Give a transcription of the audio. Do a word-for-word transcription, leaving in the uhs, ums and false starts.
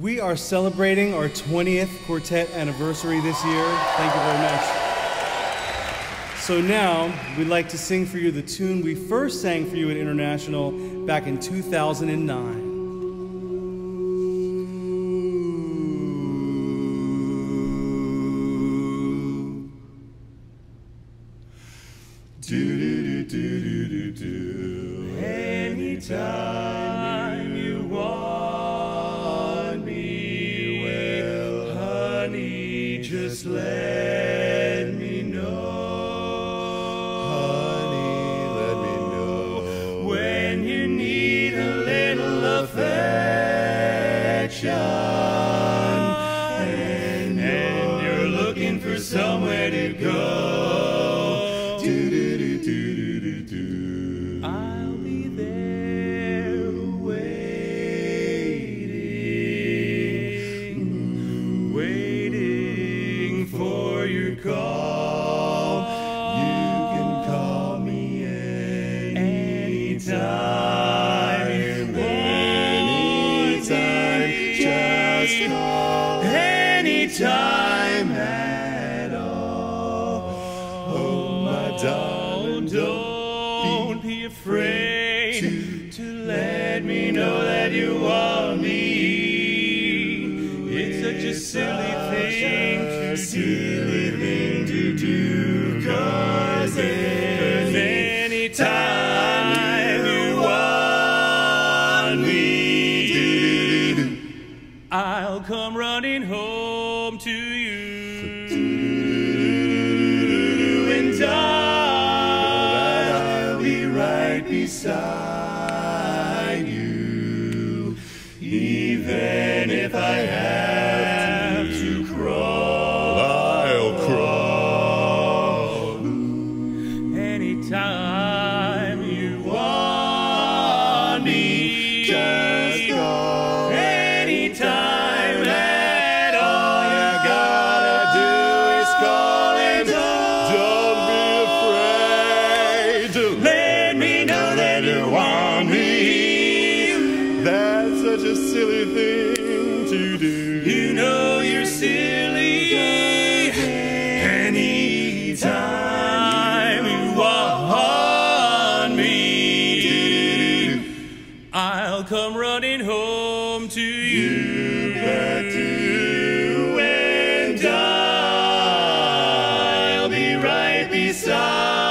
We are celebrating our twentieth quartet anniversary this year. Thank you very much. So now, we'd like to sing for you the tune we first sang for you at International back in two thousand nine. Anytime you want me, well, honey, just let me know. Honey, let me know. When you need a little affection and, and you're looking for somewhere to go, do do do do do do do. I'll be there. Call. You can call me anytime. Anytime, anytime, just call anytime at all. Oh, my darling, don't be afraid to, to let me know that you want me. It's such a silly thing to silly thing. Cause any time you want me, I'll come running home to you, and I'll be right beside you, even if I have to crawl, I'll crawl. Anytime you want me, just go anytime at all. You gotta do is call and don't be afraid to let me know that you want me. That's such a silly thing to do. You know you're silly anytime. I'll come running home to you, you back to you, and I'll be right beside.